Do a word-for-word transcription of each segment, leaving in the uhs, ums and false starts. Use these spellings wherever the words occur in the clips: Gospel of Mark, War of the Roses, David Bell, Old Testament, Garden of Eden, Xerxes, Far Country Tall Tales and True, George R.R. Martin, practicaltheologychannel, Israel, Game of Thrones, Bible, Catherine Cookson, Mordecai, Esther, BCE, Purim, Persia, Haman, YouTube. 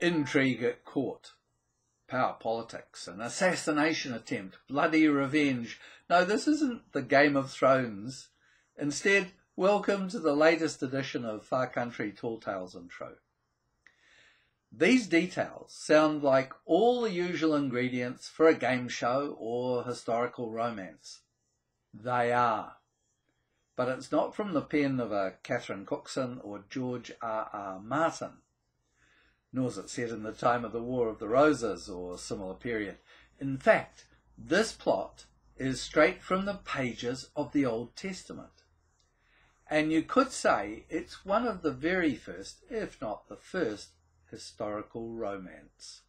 intrigue at court, power politics, an assassination attempt, bloody revenge. No, this isn't the Game of Thrones. Instead, welcome to the latest edition of Far Country Tall Tales and True. These details sound like all the usual ingredients for a game show or historical romance. They are. But it's not from the pen of a Catherine Cookson or George R R Martin, nor is it set in the time of the War of the Roses or similar period. In fact, this plot is straight from the pages of the Old Testament. And you could say it's one of the very first, if not the first, historical romance.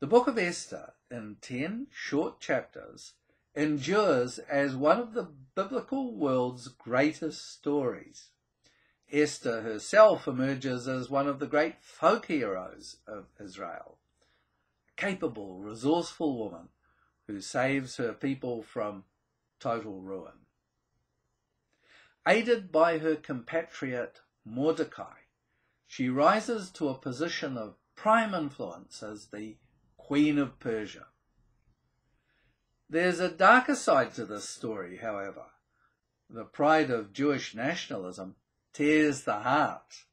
The Book of Esther, in ten short chapters, endures as one of the biblical world's greatest stories. Esther herself emerges as one of the great folk heroes of Israel, a capable, resourceful woman who saves her people from total ruin. Aided by her compatriot Mordecai, she rises to a position of prime influence as the Queen of Persia. There's a darker side to this story, however. The pride of Jewish nationalism tears the heart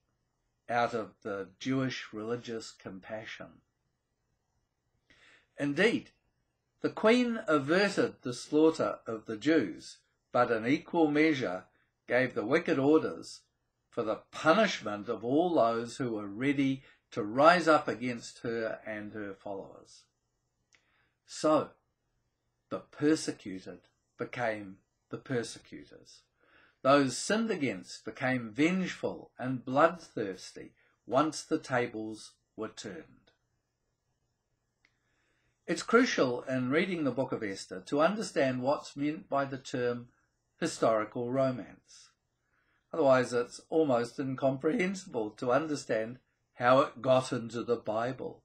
out of the Jewish religious compassion. Indeed, the Queen averted the slaughter of the Jews, but in equal measure gave the wicked orders for the punishment of all those who were ready to rise up against her and her followers. So, the persecuted became the persecutors. Those sinned against became vengeful and bloodthirsty once the tables were turned. It's crucial in reading the Book of Esther to understand what's meant by the term historical romance. Otherwise, it's almost incomprehensible to understand how it got into the Bible.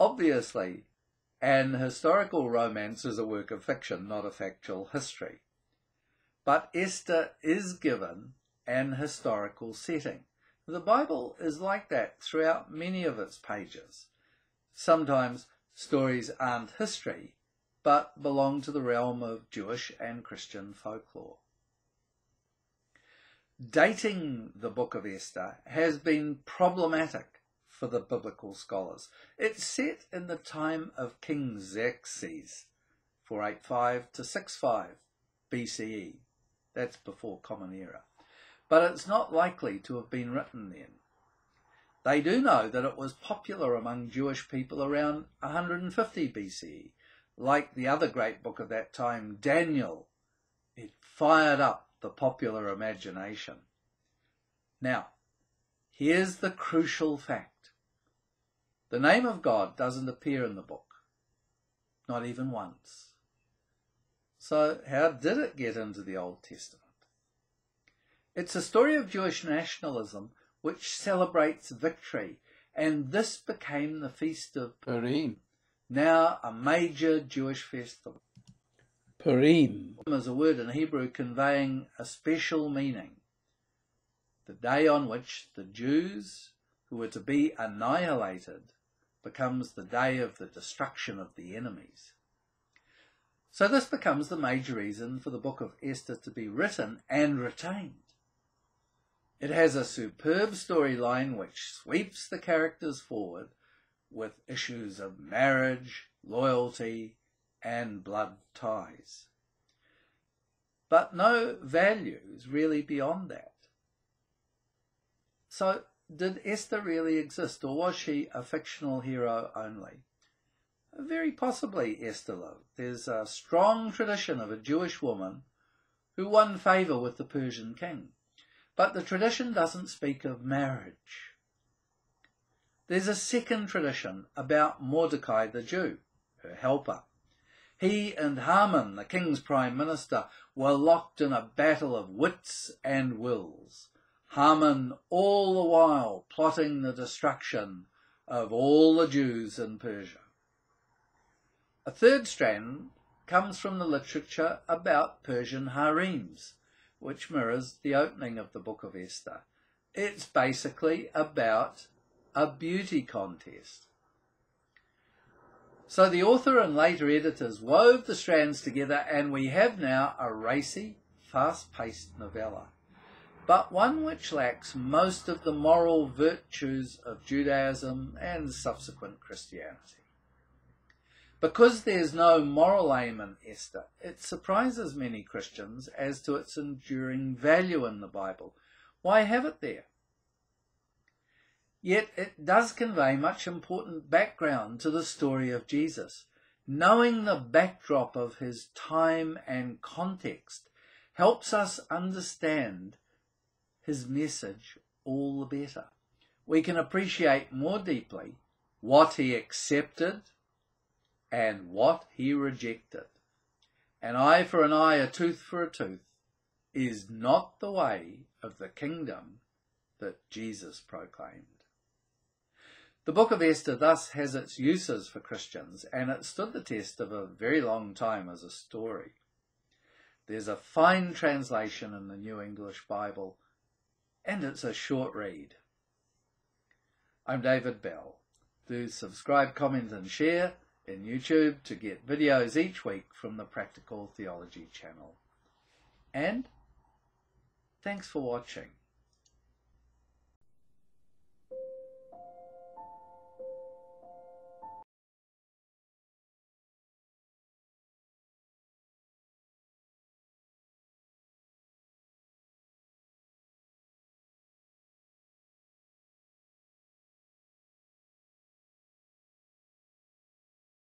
Obviously, an historical romance is a work of fiction, not a factual history. But Esther is given an historical setting. The Bible is like that throughout many of its pages. Sometimes stories aren't history, but belong to the realm of Jewish and Christian folklore. Dating the Book of Esther has been problematic for the biblical scholars. It's set in the time of King Xerxes, four eighty-five to six five B C E. That's before Common Era. But it's not likely to have been written then. They do know that it was popular among Jewish people around one hundred fifty B C E. Like the other great book of that time, Daniel, it fired up the popular imagination. Now, here's the crucial fact. The name of God doesn't appear in the book, not even once. So how did it get into the Old Testament? It's a story of Jewish nationalism which celebrates victory, and this became the feast of Purim, now a major Jewish festival. Purim is a word in Hebrew conveying a special meaning. The day on which the Jews, who were to be annihilated, becomes the day of the destruction of the enemies. So this becomes the major reason for the Book of Esther to be written and retained. It has a superb storyline which sweeps the characters forward with issues of marriage, loyalty, and blood ties. But no values really beyond that. So, did Esther really exist, or was she a fictional hero only? Very possibly Esther lived. There's a strong tradition of a Jewish woman who won favour with the Persian king, but the tradition doesn't speak of marriage. There's a second tradition about Mordecai the Jew, her helper. He and Haman, the king's prime minister, were locked in a battle of wits and wills, Haman all the while plotting the destruction of all the Jews in Persia. A third strand comes from the literature about Persian harems, which mirrors the opening of the Book of Esther. It's basically about a beauty contest. So the author and later editors wove the strands together, and we have now a racy, fast-paced novella, but one which lacks most of the moral virtues of Judaism and subsequent Christianity. Because there's no moral aim in Esther, it surprises many Christians as to its enduring value in the Bible. Why have it there? Yet it does convey much important background to the story of Jesus. Knowing the backdrop of his time and context helps us understand his message all the better. We can appreciate more deeply what he accepted and what he rejected. An eye for an eye, a tooth for a tooth, is not the way of the kingdom that Jesus proclaimed. The book of Esther thus has its uses for Christians, and it stood the test of a very long time as a story. There's a fine translation in the New English Bible, and it's a short read. I'm David Bell. Do subscribe, comment and share in YouTube to get videos each week from the Practical Theology channel. And thanks for watching.